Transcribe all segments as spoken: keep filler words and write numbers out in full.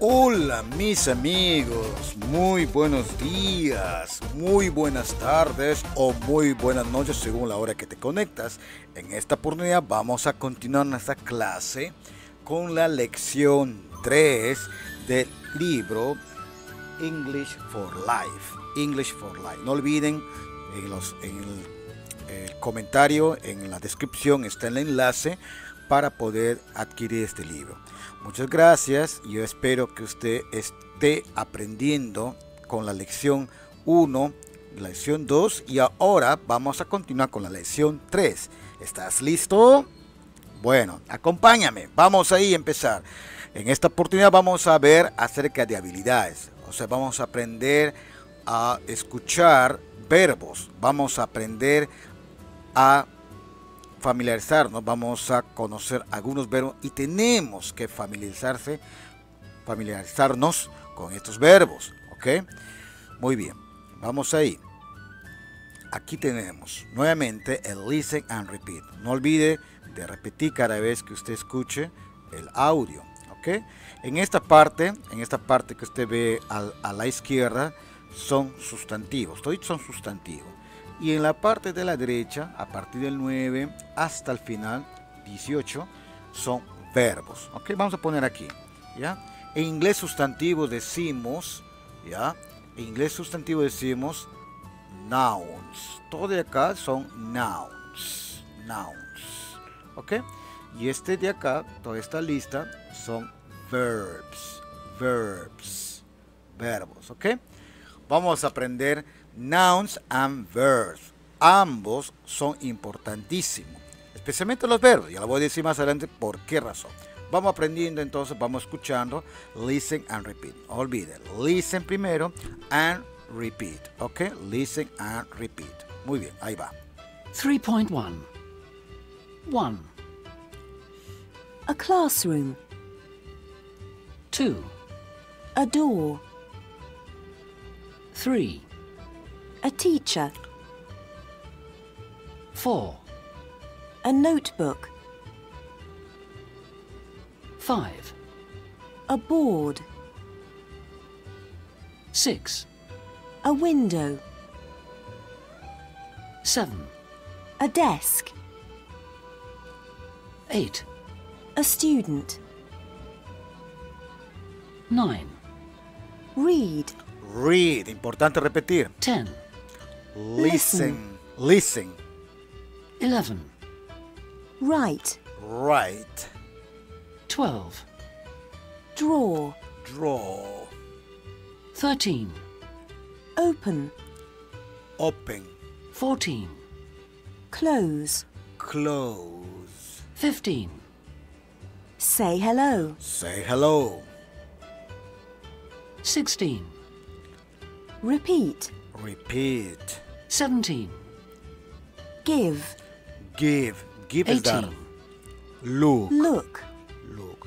Hola mis amigos, muy buenos días, muy buenas tardes o muy buenas noches según la hora que te conectas. En esta oportunidad vamos a continuar nuestra clase con la lección tres del libro English for Life. English for Life. No olviden, en, los, en el, el comentario, en la descripción está el enlace para poder adquirir este libro. Muchas gracias. Yo espero que usted esté aprendiendo con la lección uno, la lección dos, y ahora vamos a continuar con la lección tres. ¿Estás listo? Bueno, acompáñame. Vamos ahí a empezar. En esta oportunidad vamos a ver acerca de habilidades. O sea, vamos a aprender a escuchar verbos. Vamos a aprender a familiarizarnos, vamos a conocer algunos verbos y tenemos que familiarizarse, familiarizarnos con estos verbos, ¿ok? Muy bien, vamos ahí. Aquí tenemos nuevamente el listen and repeat. No olvide de repetir cada vez que usted escuche el audio, ¿ok? En esta parte, en esta parte que usted ve a, a la izquierda, son sustantivos, todos son sustantivos. Y en la parte de la derecha, a partir del nueve hasta el final dieciocho, son verbos. Ok, vamos a poner aquí, ¿ya? En inglés sustantivo decimos, ¿ya? En inglés sustantivo decimos nouns. Todo de acá son nouns, nouns. Ok, y este de acá, toda esta lista, son verbs, verbs, verbos, ok. Vamos a aprender nouns and verbs. Ambos son importantísimos, especialmente los verbos. Ya lo voy a decir más adelante por qué razón. Vamos aprendiendo entonces, vamos escuchando. Listen and repeat. No olviden, listen primero and repeat. Ok, listen and repeat. Muy bien, ahí va. three point one. one. A classroom. two. A door. three. A teacher. four. A notebook. five. A board. six. A window. seven. A desk. eight. A student. nine. Read. Read, importante repetir. ten. Listen. Listen. eleven. Write. Write. twelve. Draw. Draw. thirteen. Open. Open. fourteen. Close. Close. fifteen. Say hello. Say hello. sixteen. Repeat. Repeat. seventeen. Give. Give. Give is dar. Look. Look. Look.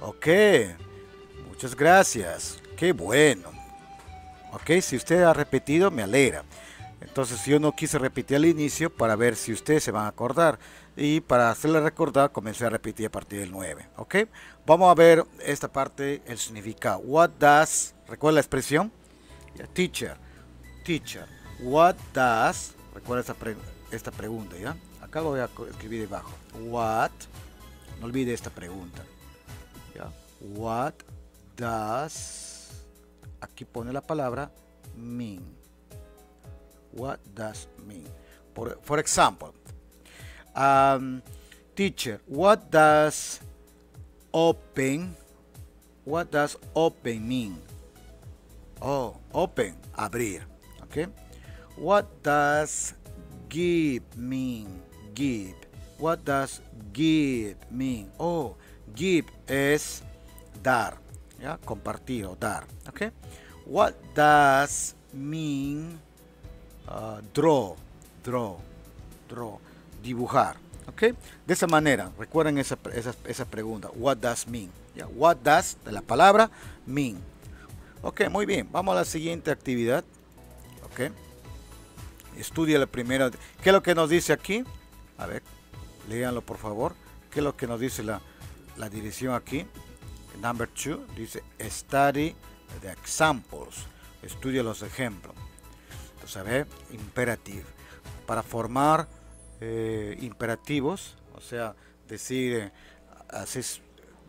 Ok. Muchas gracias. Qué bueno. Ok, si usted ha repetido, me alegra. Entonces yo no quise repetir al inicio para ver si ustedes se van a acordar. Y para hacerle recordar, comencé a repetir a partir del nueve. Ok. Vamos a ver esta parte, el significado. What does... ¿Recuerda la expresión? Teacher, teacher, what does, recuerda esta, pre, esta pregunta, ¿ya? Acá lo voy a escribir debajo. What, no olvide esta pregunta, ¿ya? What does, aquí pone la palabra mean. What does mean? Por, for example, um, teacher, what does open, what does open mean? Oh, open, abrir, ok. What does give mean? Give. What does give mean? Oh, give es dar, ¿ya? Compartir o dar, ok. What does mean uh, draw, draw, draw, dibujar, ok. De esa manera, recuerden esa, esa, esa pregunta, what does mean, ¿ya? What does, de la palabra mean. Ok, muy bien. Vamos a la siguiente actividad. Ok. Estudia la primera. ¿Qué es lo que nos dice aquí? A ver, léanlo por favor. ¿Qué es lo que nos dice la, la dirección aquí? Number two dice study the examples. Estudia los ejemplos. Entonces, a ver, imperative. Para formar eh, imperativos, o sea, decir, eh, haces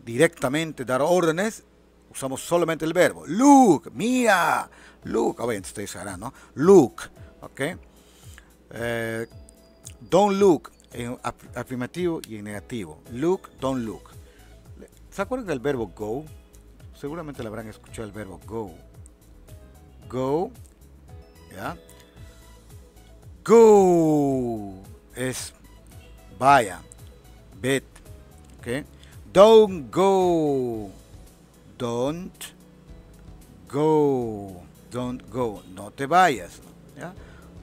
directamente, dar órdenes, usamos solamente el verbo. Look, mira, look. Obviamente ustedes sabrán, ¿no? Look, ¿ok? Eh, don't look en afirmativo y en negativo. Look, don't look. ¿Se acuerdan del verbo go? Seguramente lo habrán escuchado, el verbo go. Go, ¿ya? Go es vaya, bet, ¿ok? Don't go, don't go, don't go, no te vayas, ¿ya?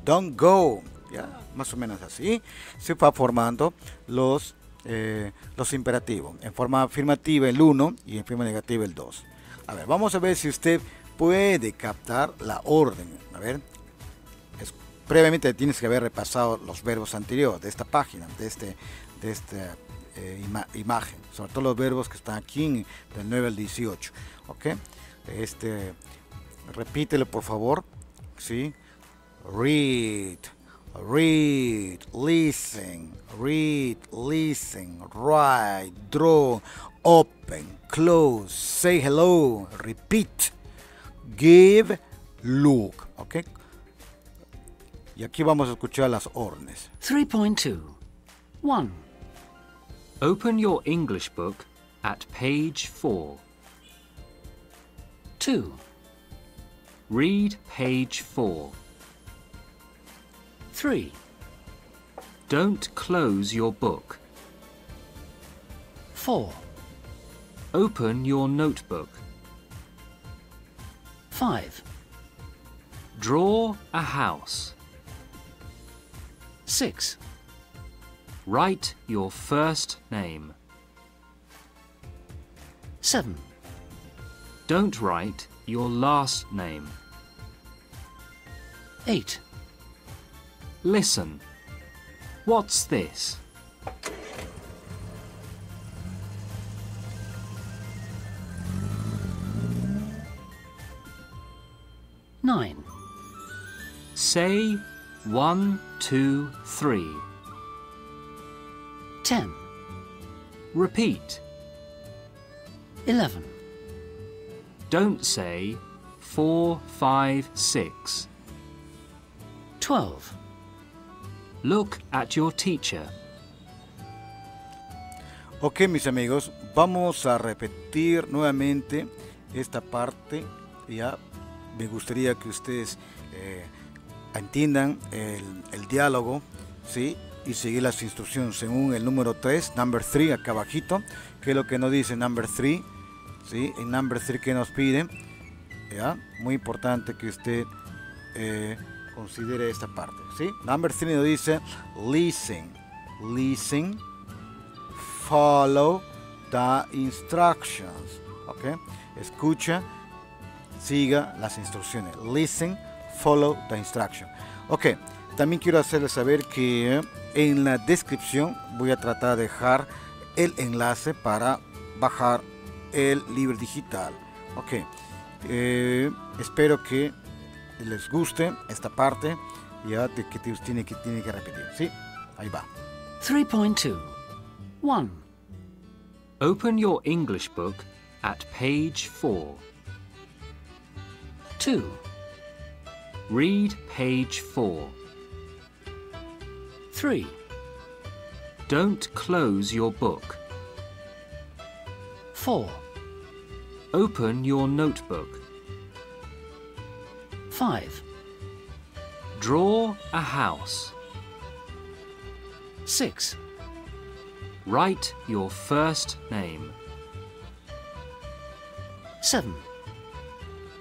Don't go, ¿ya? Más o menos así se va formando los, eh, los imperativos. En forma afirmativa el uno y en forma negativa el dos. A ver, vamos a ver si usted puede captar la orden. A ver, es, previamente tienes que haber repasado los verbos anteriores de esta página, de este, de esta eh, ima, imagen, sobre todo los verbos que están aquí en, del nueve al dieciocho, ¿ok? Este, repítelo por favor, ¿sí? Read, read, listen, read, listen, write, draw, open, close, say hello, repeat, give, look, ¿ok? Y aquí vamos a escuchar las órdenes. three point two. one. Open your English book at page four. two. Read page four. three. Don't close your book. four. Open your notebook. five. Draw a house. six. Write your first name. seven. Don't write your last name. eight. Listen. What's this? nine. Say one, two, three. ten. Repeat. eleven. Don't say four, five, six. twelve. Look at your teacher. Ok, mis amigos, vamos a repetir nuevamente esta parte. Ya me gustaría que ustedes eh, entiendan el, el diálogo, ¿sí? Y seguir las instrucciones según el número tres, number three, acá abajito, que es lo que nos dice number three, ¿sí? En number three que nos piden, ¿ya? Muy importante que usted eh, considere esta parte, ¿sí? Number three nos dice listen, listen, follow the instructions, ¿ok? Escucha, siga las instrucciones. Listen, follow the instruction. Ok, también quiero hacerles saber que en la descripción voy a tratar de dejar el enlace para bajar el libro digital. Ok, eh, espero que les guste esta parte, ya de que tiene que, tiene que repetir, ¿sí? Ahí va. three point two. one. Open your English book at page four. two. Read page four. three. Don't close your book. four. Open your notebook. five. Draw a house. six. Write your first name. seven.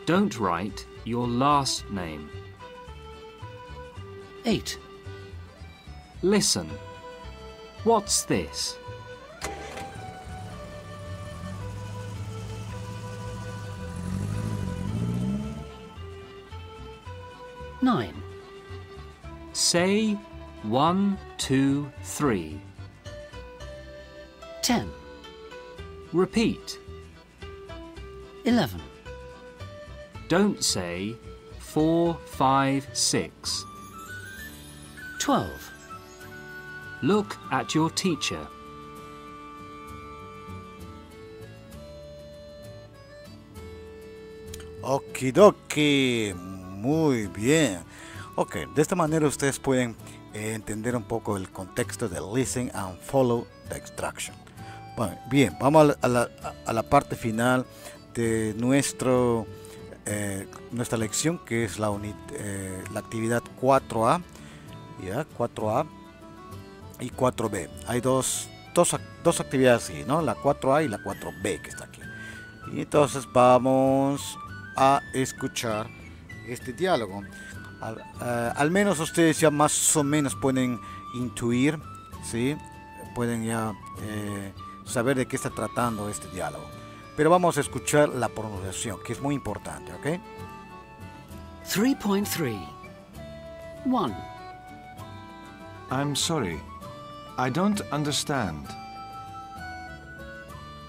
Don't write your last name. eight. Listen. What's this? nine. Say one, two, three. ten. Repeat. eleven. Don't say four, five, six. twelve. Look at your teacher. Okidoki. Muy bien. Ok, de esta manera ustedes pueden eh, entender un poco el contexto de listen and follow the instruction. Bueno, bien, vamos a la, a la parte final de nuestro, eh, nuestra lección, que es la, unit, eh, la actividad cuatro A, ¿ya? cuatro A y cuatro B. Hay dos, dos, dos actividades así, ¿no? La cuatro A y la cuatro B que está aquí. Y entonces vamos a escuchar este diálogo. Al, uh, al menos ustedes ya más o menos pueden intuir, ¿sí? Pueden ya eh, saber de qué está tratando este diálogo. Pero vamos a escuchar la pronunciación, que es muy importante, ¿ok? three point three. one. I'm sorry. I don't understand.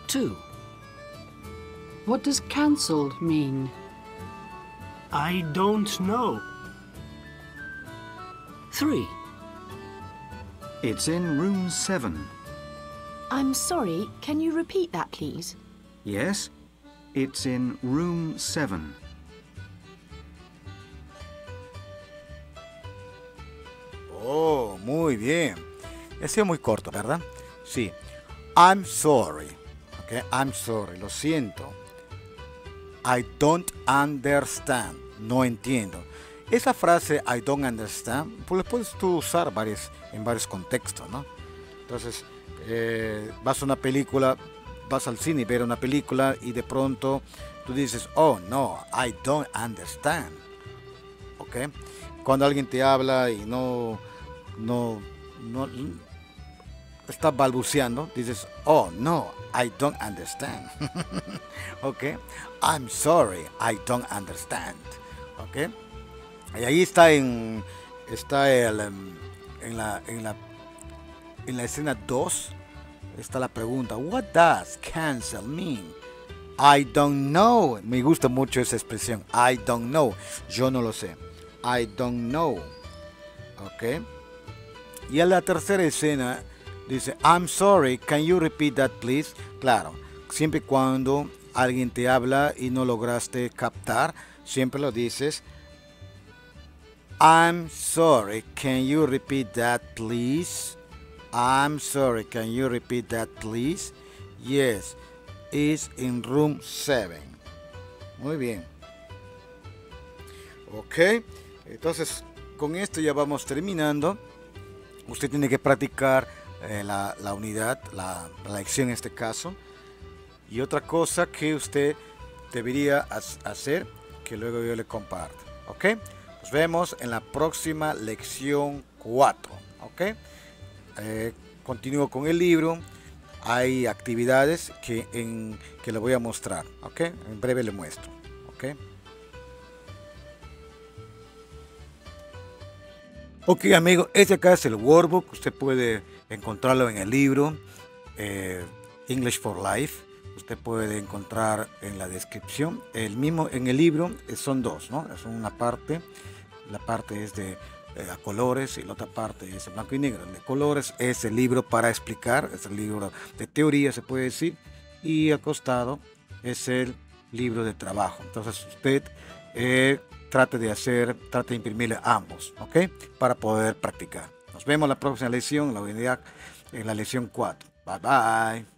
two. What does cancelled mean? I don't know. three. It's in room seven. I'm sorry, can you repeat that, please? Yes, it's in room seven. Oh, muy bien. Ha sido muy corto, ¿verdad? Sí. I'm sorry. Okay, I'm sorry, lo siento. I don't understand. No entiendo. Esa frase I don't understand, pues la puedes tú usar varias, en varios contextos, ¿no? Entonces, eh, vas a una película, vas al cine y ver una película y de pronto tú dices, oh no, I don't understand. ¿Ok? Cuando alguien te habla y no, no, no, está balbuceando, dices, oh no, I don't understand. ¿Ok? I'm sorry, I don't understand. ¿Ok? Y ahí está en, está el, en, la, en, la, en la escena dos, está la pregunta, what does cancel mean? I don't know. Me gusta mucho esa expresión, I don't know. Yo no lo sé. I don't know. Ok. Y en la tercera escena dice, I'm sorry, can you repeat that please? Claro, siempre cuando alguien te habla y no lograste captar, siempre lo dices, I'm sorry, can you repeat that please? I'm sorry, can you repeat that please? Yes, it's in room seven. Muy bien. Ok, entonces con esto ya vamos terminando. Usted tiene que practicar eh, la, la unidad, la, la lección en este caso. Y otra cosa que usted debería hacer, que luego yo le comparto. Ok. Nos vemos en la próxima lección cuatro, ¿ok? Eh, continúo con el libro. Hay actividades que, en, que le voy a mostrar, ¿ok? En breve le muestro, ¿ok? Ok, amigos, este acá es el workbook. Usted puede encontrarlo en el libro eh, English for Life. Usted puede encontrar en la descripción. El mismo en el libro son dos, ¿no? Es una parte. La parte es de eh, a colores y la otra parte es en blanco y negro. El de colores es el libro para explicar, es el libro de teoría, se puede decir, y al costado es el libro de trabajo. Entonces usted eh, trate de hacer, trate de imprimirle ambos, ¿ok? Para poder practicar. Nos vemos en la próxima lección, en la unidad, en la lección cuatro. Bye, bye.